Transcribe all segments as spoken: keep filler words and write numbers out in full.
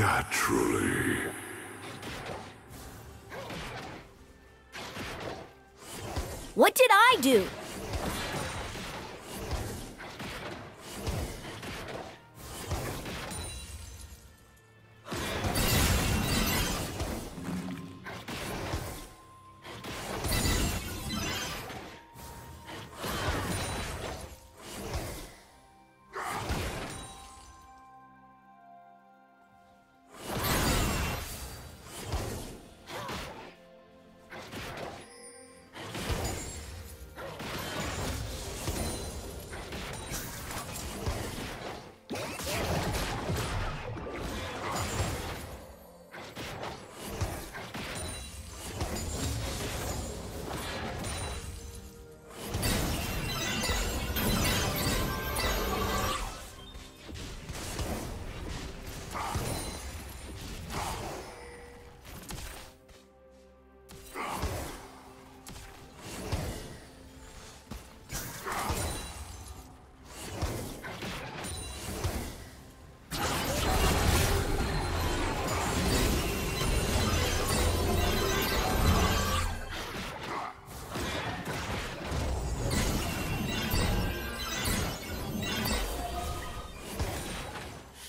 Naturally. What did I do?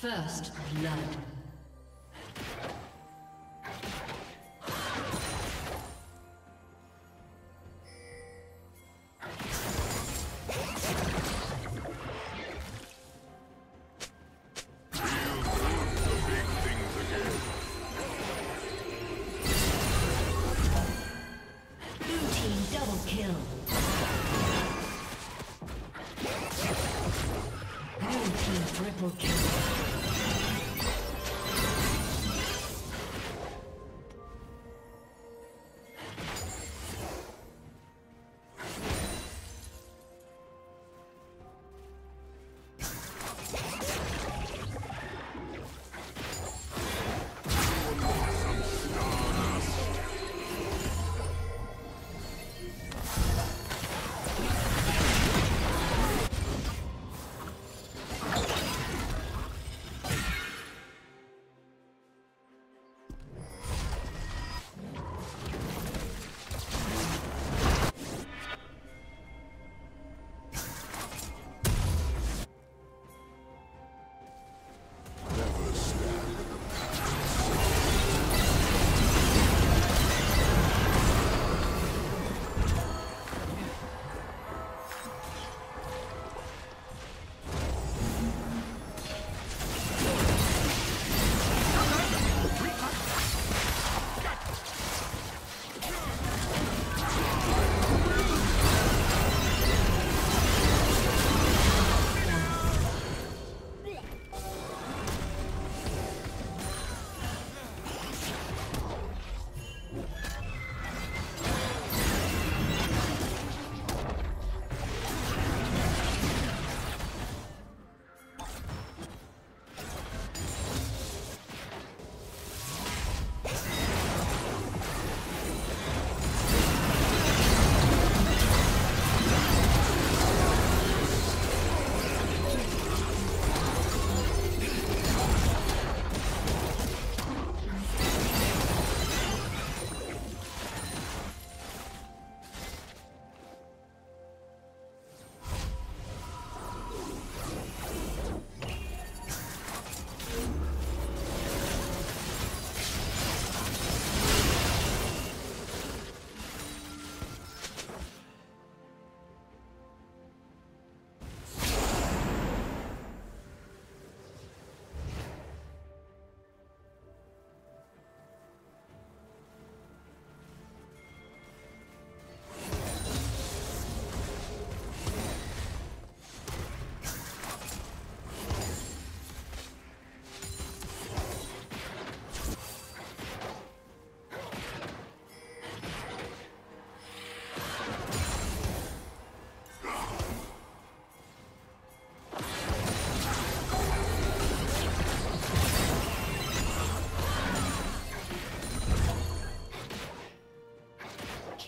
First blood.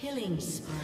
Killing spree.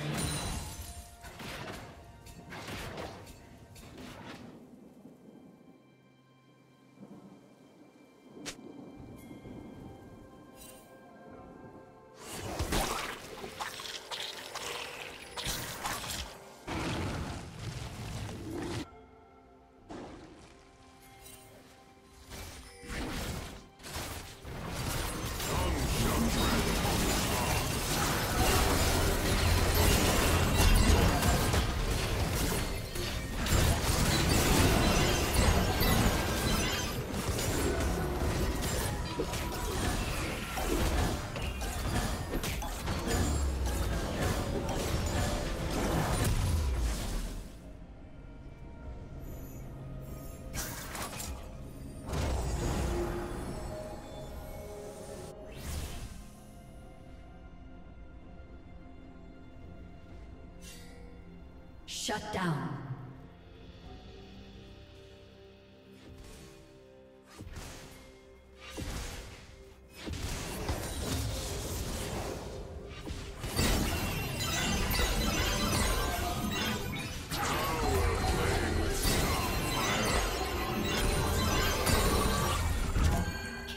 Shut down.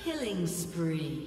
Killing spree.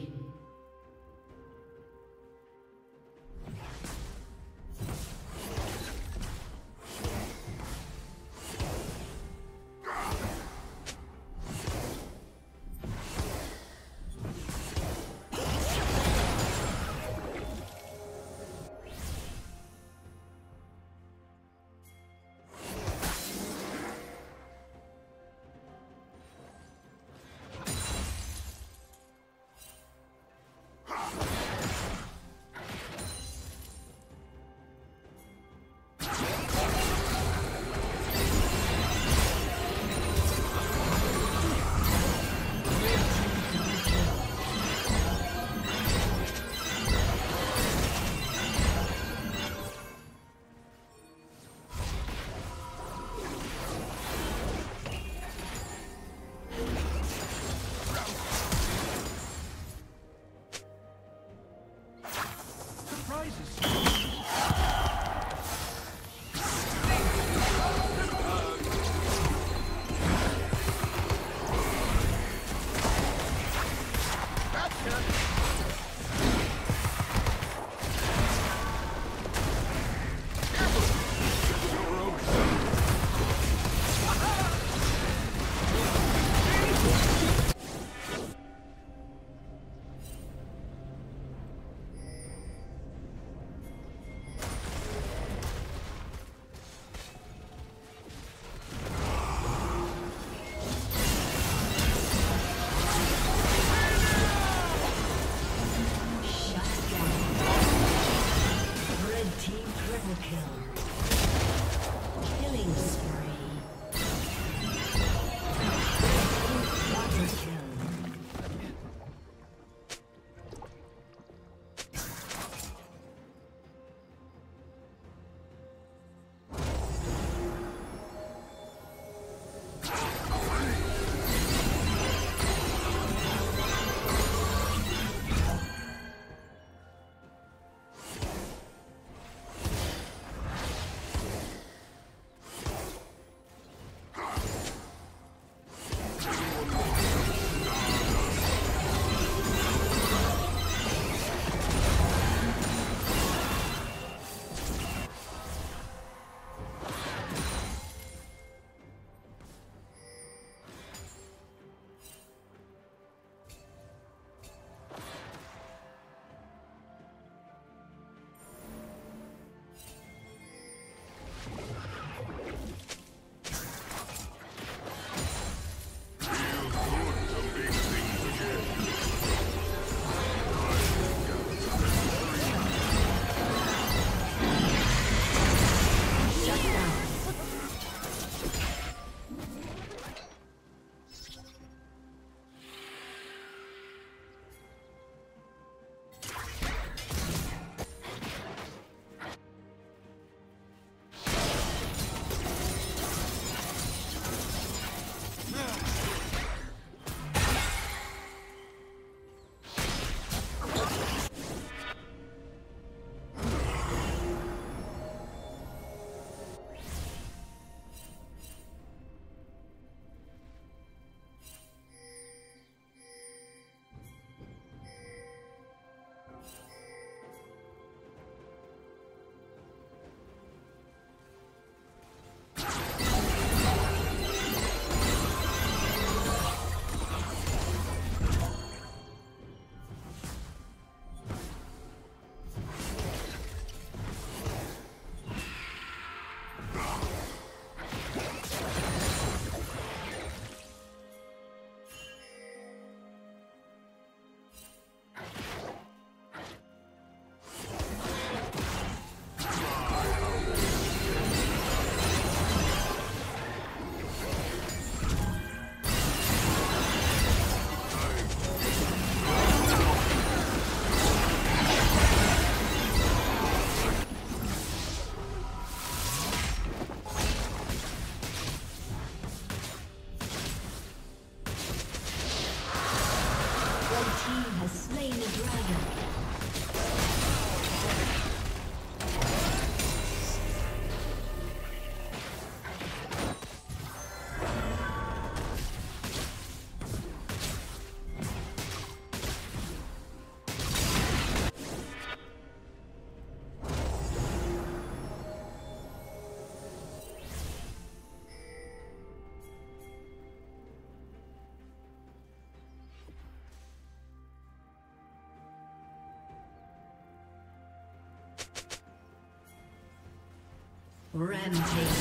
Rampage.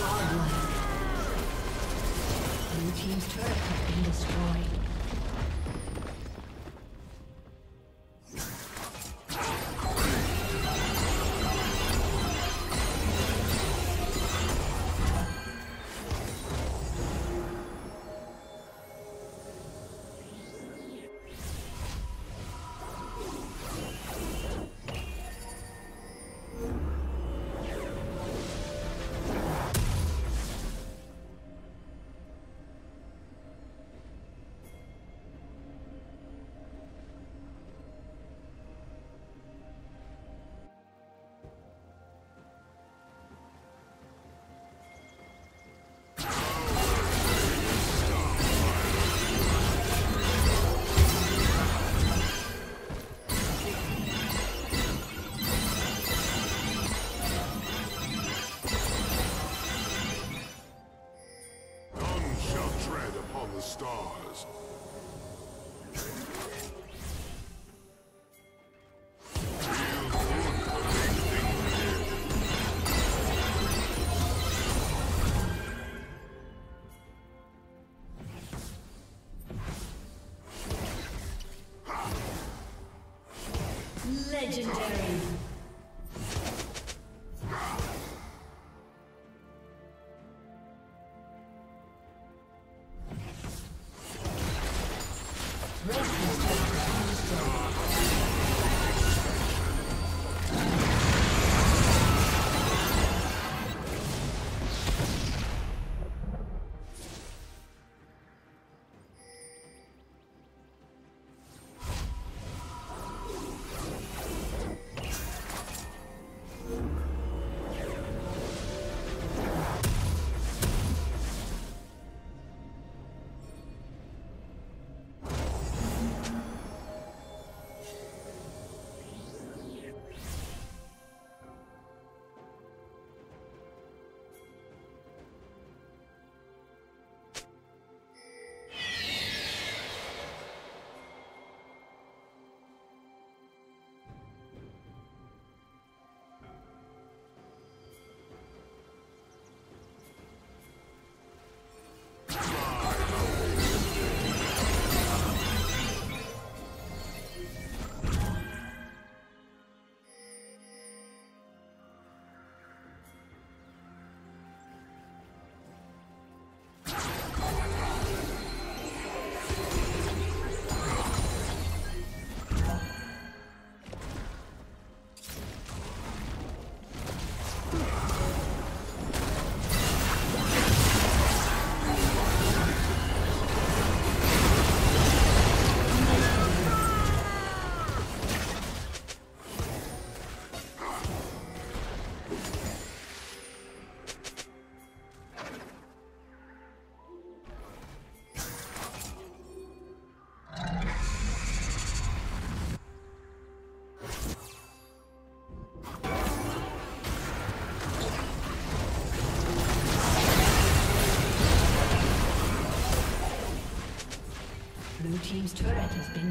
Godlike. Blue team's turret has been destroyed. Stars. Legendary. turret has been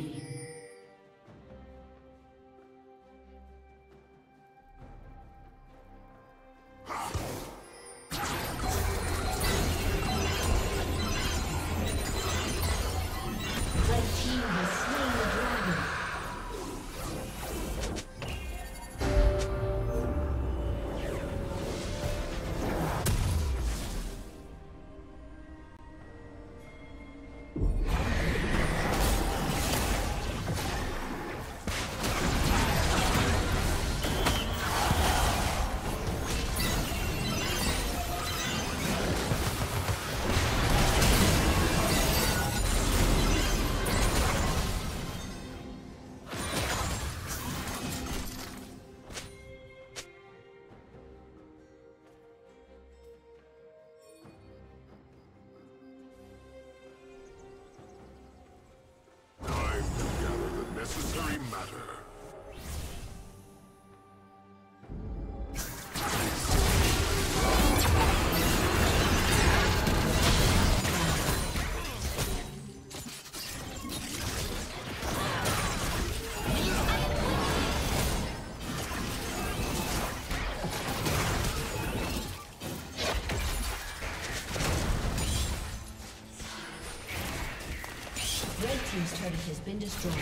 His turret has been destroyed.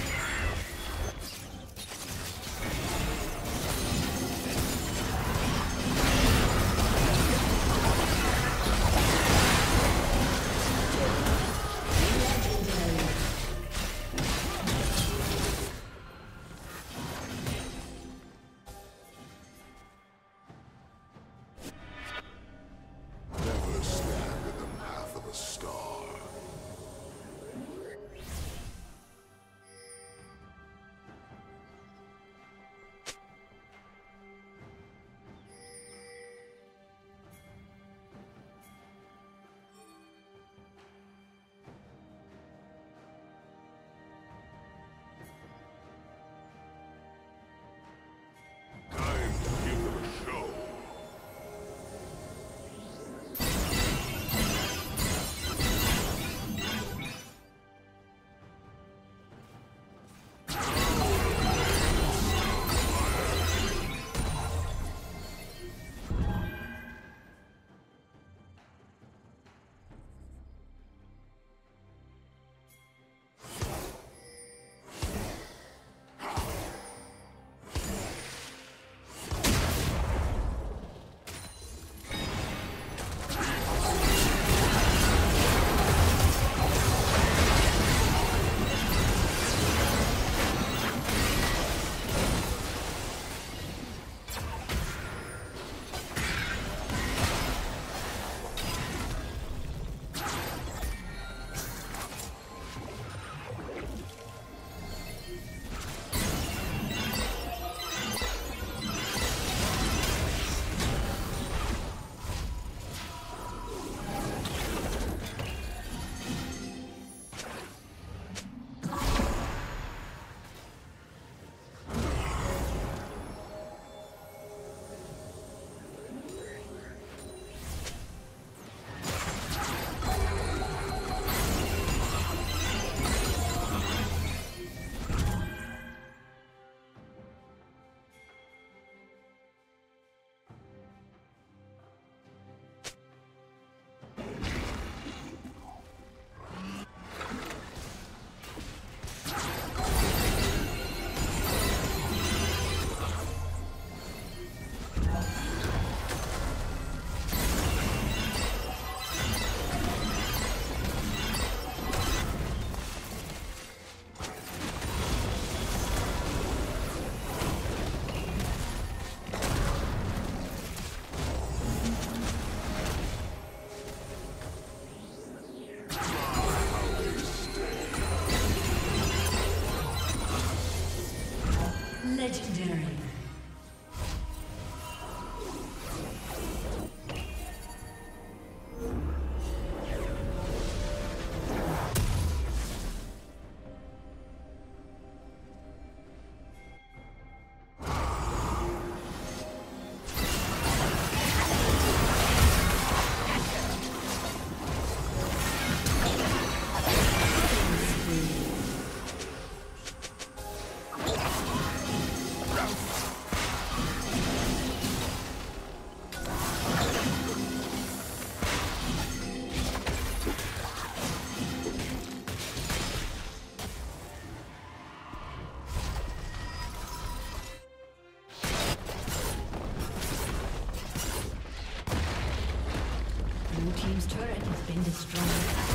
team's turret has been destroyed.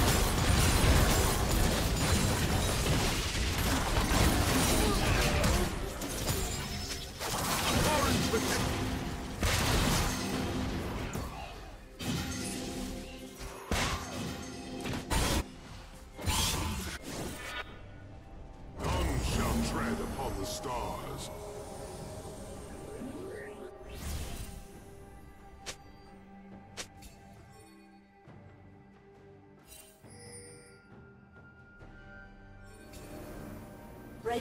Red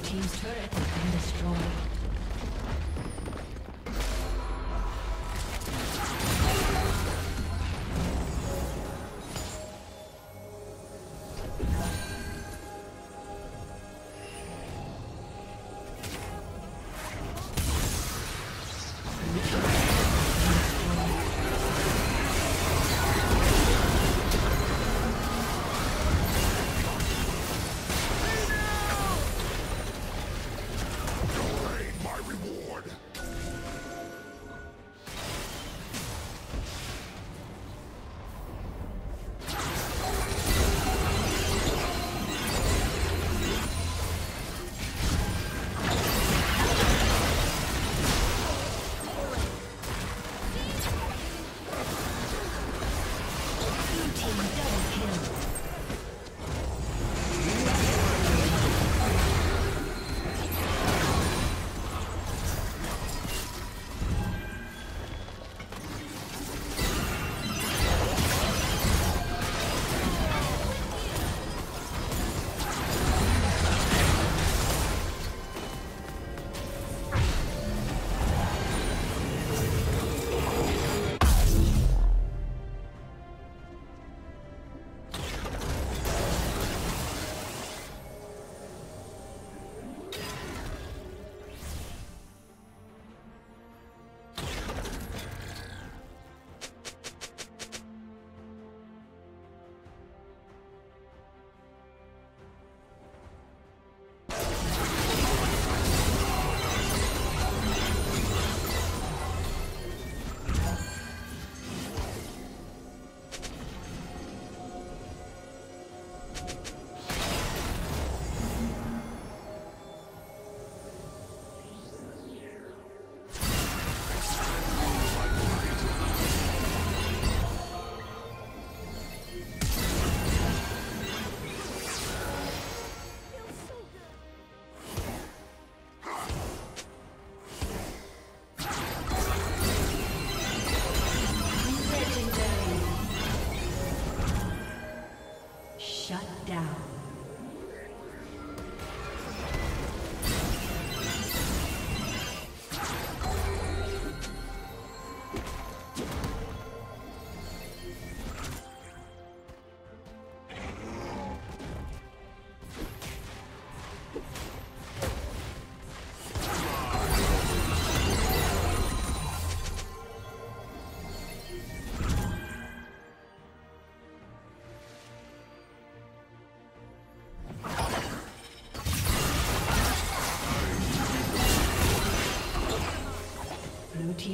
Team's turret has been destroyed.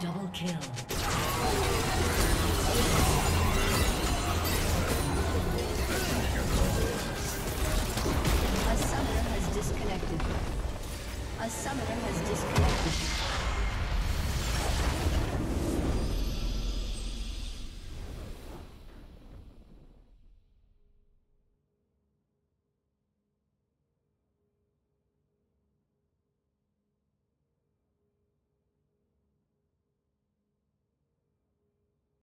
Double kill. A summoner has disconnected. A summoner has disconnected.